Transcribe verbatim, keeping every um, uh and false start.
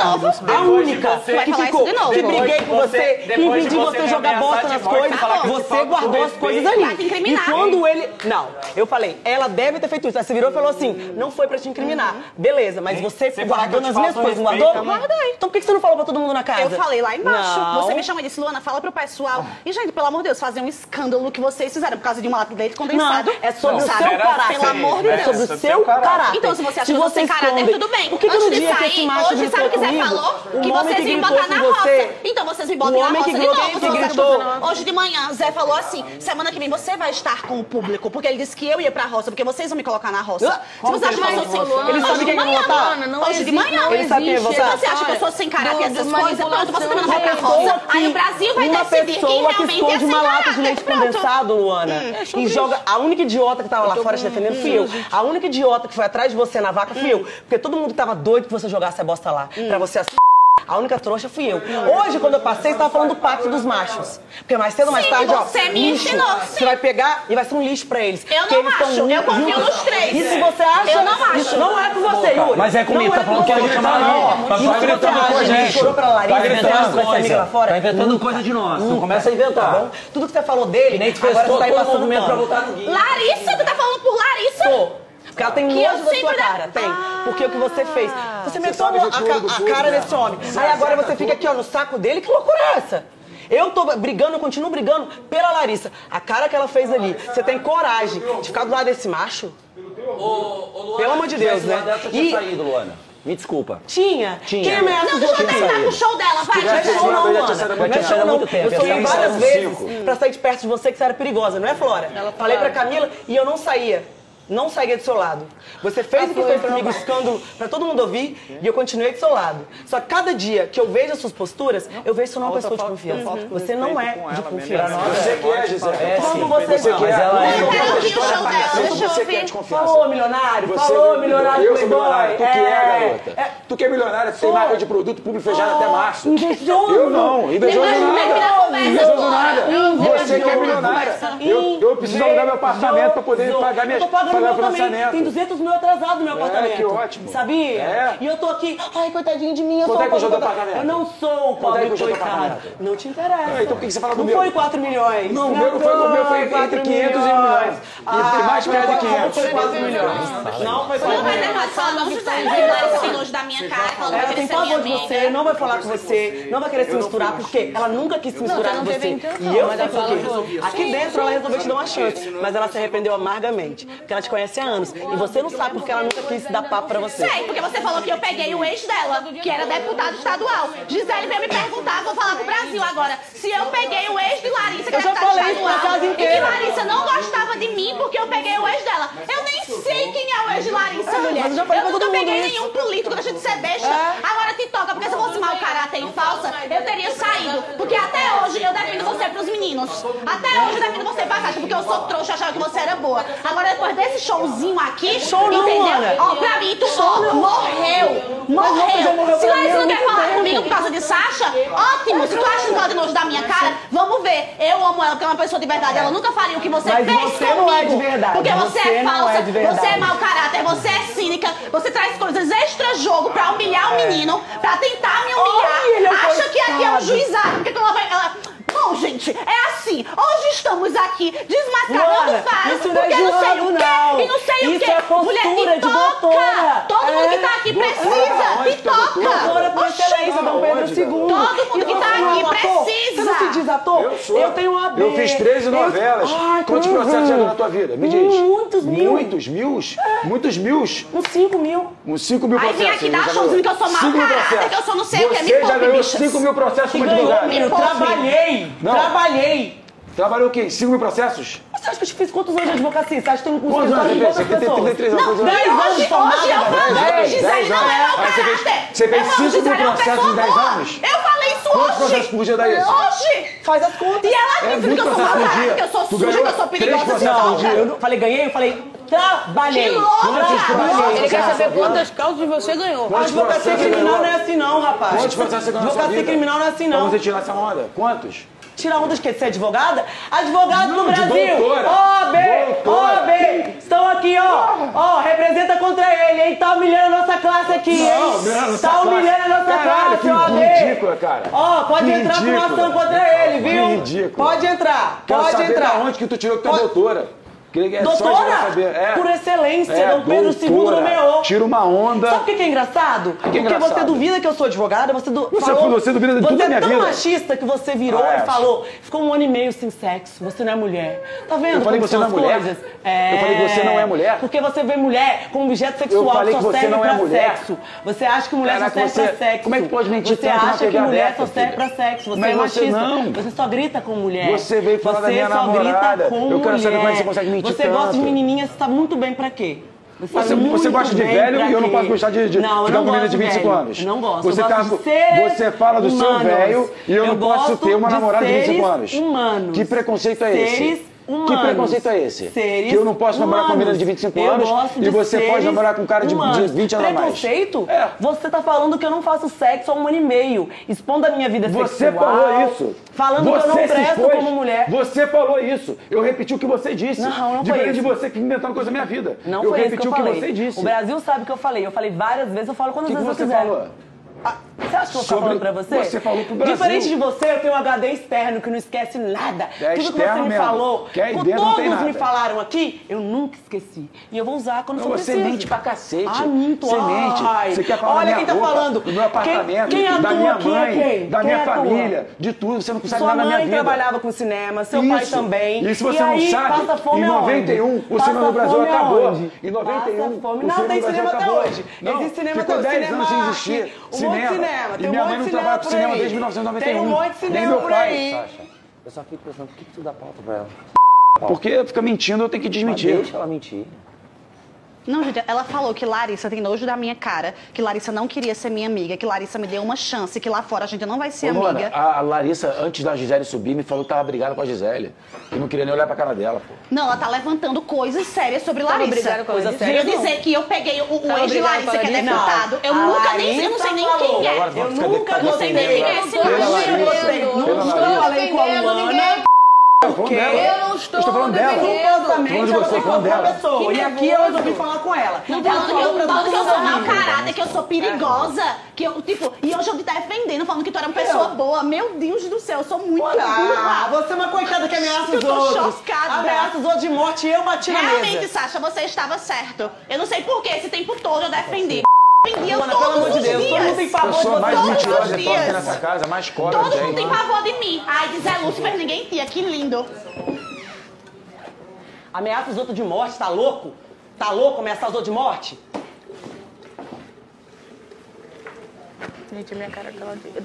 A única que ficou, que briguei com você, que impedi você jogar bosta nas coisas, você guardou as coisas ali. E quando ele... Não, eu falei, ela deve ter feito isso. Aí você virou e falou assim, não foi pra te incriminar. Beleza, mas você guardou nas minhas coisas, não guardou? Guardei. Então por que você não falou pra todo mundo na casa? Eu falei lá embaixo. Você me chama e disse, Luana, fala pro pessoal. E gente, pelo amor de Deus, fazer um escândalo que vocês fizeram por causa de uma lata de leite condensado. É sobre o seu caráter. Pelo amor de Deus. É sobre o seu caráter. Então se você achou que você caráter, tudo bem. Por que que no dia que esse macho gritou? Você falou que vocês iam botar na roça. Então vocês me botam na roça de novo. Hoje de manhã, Zé falou assim, semana que vem você vai estar com o público, porque ele disse que eu ia pra roça, porque vocês vão me colocar na roça. Se você acha que eu sou sem caráter, hoje de manhã, hoje de manhã, se você acha que eu sou sem caráter essas coisas, pronto, você também não vai pra roça. Aí o Brasil vai decidir quem realmente é sem caráter. Uma pessoa que esconde uma lata de leite condensado, Luana, e joga, a única idiota que tava lá fora te defendendo fui eu. A única idiota que foi atrás de você na vaca fui eu, porque todo mundo tava doido que você jogasse a bosta lá. Pra você assim, a única trouxa fui eu. Hoje, quando eu passei, você tava falando do pacto dos machos. Porque mais cedo ou mais tarde, ó, você me ensinou, você vai pegar e vai ser um lixo pra eles. Eu não acho, eu confio nos três. Isso você acha? Eu não acho. Isso não é com você, Yuri. Mas é comigo, tá falando que eu vou chamar não. Tá inventando coisa, gente. Tá inventando coisa. Tá inventando coisa de nós. Não começa a inventar, tá bom? Tudo que você falou dele, agora você tá aí passando mesmo pra voltar no guia. Larissa, tu tá falando por Larissa? Porque ela tem nojo da sua cara, tem. Porque o que você fez? Você meteu a cara desse homem. Aí agora você fica aqui, ó, no saco dele. Que loucura é essa? Eu tô brigando, eu continuo brigando pela Larissa. A cara que ela fez ali. Você tem coragem de ficar do lado desse macho? Pelo amor de Deus, né? Me desculpa. Tinha? Tinha. Quem ameaça os outros? Não, deixa eu terminar com o show dela, vai. Não é show não, Luana. Não é show não. Eu sonhei várias vezes pra sair de perto de você que você era perigosa, não é, Flora? Falei pra Camila e eu não saía. Não saía do seu lado. Você fez o que fez comigo, escândalo, pra todo mundo ouvir, e eu continuei do seu lado. Só que cada dia que eu vejo as suas posturas, eu vejo que você não é uma pessoa de confiança. Você não é de confiança. Você que é, Gisele. Como você não, mas ela é. Eu quero ouvir o show dela, deixa eu ouvir. Falou, milionário, falou, milionário. Eu sou milionário, tu que é, garota. Tu que é milionária, tu tem marca de produto, público feijado até março. Invejoso. Eu não, invejoso nada. Invejoso nada. Você que é milionária. Eu preciso alugar meu apartamento pra poder pagar minhas... Tem duzentos mil atrasado no meu apartamento. É, que ótimo. Sabia? É. E eu tô aqui, ai, coitadinho de mim, eu Quanto sou o pobre. Eu não sou o pobre coitado. Não te interessa. É, então por que você fala do não meu? Não foi quatro milhões. Não, o meu foi, o meu foi entre quinhentos e milhões. Ah, e mais perto de quinhentos. Não foi quatro milhões. Não foi quatro milhões. Ela não tem nojo da minha cara. Ela tem pavor de você, não vai falar com você, não vai querer se misturar, porque ela nunca quis se misturar com você. E eu sei por quê. Aqui dentro ela resolveu te dar uma chance, mas ela se arrependeu amargamente. Porque ela te conhece há anos. E você não sabe porque ela nunca quis dar papo pra você. Sei, porque você falou que eu peguei o ex dela, que era deputado estadual. Gisele veio me perguntar, vou falar pro Brasil agora, se eu peguei o ex de Larissa, que era deputado estadual, e que Larissa não gostava de mim porque eu peguei o ex dela. Eu nem sei quem é o ex de Larissa, mulher. Eu nunca peguei nenhum político, deixa de ser besta. Agora te toca, porque se eu fosse mau caráter e falsa, eu teria saído. Porque até hoje eu defendo você pros meninos. Até hoje eu defendo você pra Caixa, porque eu sou trouxa, eu achava que você era boa. Agora depois desse showzinho aqui, show não, entendeu? Ó, pra mim, tu morreu, morreu. morreu. Se Larissa não quer falar comigo por causa de Sasha, ótimo. Se tu acha que ela de nojo da minha cara, vamos ver. Eu amo ela, porque é uma pessoa de verdade. Ela nunca faria o que você Mas fez você comigo. Não é de verdade. Porque você, você é falsa, é você é mau caráter, você é cínica, você traz coisas extra-jogo pra humilhar o menino, pra tentar me humilhar. Oh, acha que aqui é um juizado, porque ela vai... Ela... Bom, gente, é assim. Hoje estamos aqui desmascarando vários, porque não sei o quê e não sei o quê. Mulher, pitoca! Todo mundo que tá aqui precisa, pitoca! Todo mundo que tá aqui precisa! Você não se diz ator? Eu sou. Eu tenho uma B. Eu fiz treze novelas. Quantos processos já deu na tua vida? Me diz. Muitos mil. Muitos mil? Muitos mil? Uns cinco mil. Uns cinco mil processos. Aí vem aqui dar um showzinho que eu sou mal caráter, que eu sou não sei o quê. Me poupe, bicha. Você já ganhou cinco mil processos muito lugares. Eu trabalhei. Não. Trabalhei! Trabalhou o quê? cinco mil processos? Você acha que eu te fiz quantos anos de advocacia? Você acha que eu tenho um curso de advocacia? Não, dez anos de formada. Hoje eu falo que Gisele não é o caráter. Você fez cinco mil processos em dez anos? Eu falei isso hoje. Quantos processos por dia dá isso? Hoje! Faz as contas. E ela me diz que eu sou mal caráter, que eu sou suja, que eu sou perigosa. Não, eu falei ganhei, eu falei... Trabalhei! Que louca! Ele quer saber quantas causas você ganhou. Advocacia criminal não é assim não, rapaz. Quantos processos você ganhou? Advocacia criminal não é assim não. Vamos retirar essa onda? Quantos? Tirar onda de quê? Você é advogada? Advogado do Brasil! O A B! O A B! Estão aqui, ó! Ó, representa contra ele, hein? Tá humilhando a nossa classe aqui, hein? Tá humilhando a nossa classe! ridícula, cara. Ó, oh, pode que entrar ridícula. Com ação contra ele, viu? Que ridícula. Pode entrar, Quero pode saber entrar. Onde que tu tirou que tu é doutora? É doutora, saber. É. Por excelência, é, Dom Pedro doutora. segundo nomeou. Tira uma onda. Sabe o que, que é engraçado? Que que é engraçado? Porque você duvida que eu sou advogada, você, du... você, falou... você duvida de tudo da minha vida. Você é tão machista que você virou ah, e falou, ficou um ano e meio sem sexo, você não é mulher. Tá vendo? Eu falei que você não é mulher? É... Eu falei que você não é mulher? Porque você vê mulher como objeto sexual, que só serve pra sexo. Você acha que mulher só serve pra sexo. Como é que pode mentir tanto na pegada? Você acha que mulher só serve pra sexo, você é machista. Você só grita com mulher. Você veio falar da minha namorada. Eu quero saber como é que você consegue mentir. Você tanto. Gosta de menininha, você tá muito bem pra quê? Você, você, tá você gosta de velho e eu não posso gostar de, de, não, de uma menina de vinte e cinco anos. Eu não gosto. Você, eu gosto tá, de você fala do humanos. Seu velho e eu, eu não posso ter uma de namorada de vinte e cinco anos. Humanos. Que preconceito é seres esse? Humanos. Que preconceito é esse? Seres que eu não posso namorar com uma menina de vinte e cinco anos de e você pode namorar com um cara de, de vinte anos a mais. Preconceito? É. Você tá falando que eu não faço sexo há um ano e meio, expondo a minha vida sexual. Você falou isso. Falando você que eu não presto expôs. Como mulher. Você falou isso. Eu repeti o que você disse. Não, não foi isso. De você que inventando coisa na minha vida. Não eu foi isso que eu falei. Eu repeti o que você disse. O Brasil sabe o que eu falei. Eu falei várias vezes, eu falo quantas que vezes que você eu quiser. Falou? Ah, você acha que eu vou sobre... falando pra você? Você falou pro Brasil. Diferente de você, eu tenho um H D externo que não esquece nada. É tudo que você me mesmo. Falou, que é ideia, todos não me falaram aqui, eu nunca esqueci. E eu vou usar quando não, for você preciso. Você mente pra cacete. Ah, minto. Você mente. Você quer falar olha quem tá roupa, falando. Do meu apartamento, quem, quem da minha mãe, quem? Da minha quem família, de tudo. Você não consegue nada na minha vida. Sua mãe trabalhava com cinema, seu isso. pai também. E se você e não aí, sabe, em noventa e um o cinema do Brasil acabou. Em noventa e um não, tem cinema até hoje. Existe cinema até hoje. Ficou dez anos sem existir. Cinema. Tem e minha um monte mãe não de trabalha com cinema desde mil novecentos e noventa e um. Tem um monte de cinema por pai, aí. Sasha. Eu só fico pensando, por que, que tu dá pauta pra ela? Porque fica mentindo, eu tenho que desmentir. Mas deixa ela mentir. Não, gente, ela falou que Larissa tem nojo da minha cara, que Larissa não queria ser minha amiga, que Larissa me deu uma chance, que lá fora a gente não vai ser Ô, amiga. Luana, a Larissa, antes da Gisele subir, me falou que tava brigada com a Gisele. E não queria nem olhar pra cara dela, pô. Não, ela tá levantando coisas sérias sobre Larissa. Brigada com coisa séria. Eu dizer que eu peguei o, o ex de Larissa, que é deputado. Eu a nunca nem sei, eu não sei nem quem é. Eu nunca não sei nem quem é. Eu não estou entendendo ninguém. Porque eu não estou, estou falando dela. Defendendo eu sou uma pessoa. E aqui eu resolvi falar com ela. Não falando que eu, falando que eu sou mau caráter, que eu sou perigosa. Que eu, tipo, e hoje eu me tá defendendo, falando que tu era uma pessoa eu. boa. Meu Deus do céu, eu sou muito burra. Ah, você é uma coitada que ameaça os outros. Eu tô outros. chocada. Ameaça os outros de morte e eu bati na mesa. Realmente, Sasha, você estava certo. Eu não sei por que esse tempo todo eu defendi. Defendia todos pelo amor de Deus, todo mundo tem pavor de você. Mais mentirosa que tem nessa casa, mais cobra. Todo mundo tem pavor de mim. Ai, de Zé Lúcifer, ninguém tinha. Que lindo. Ameaça os outros de morte, tá louco? Tá louco ameaçar os outros de morte? Gente, a minha cara é aquela...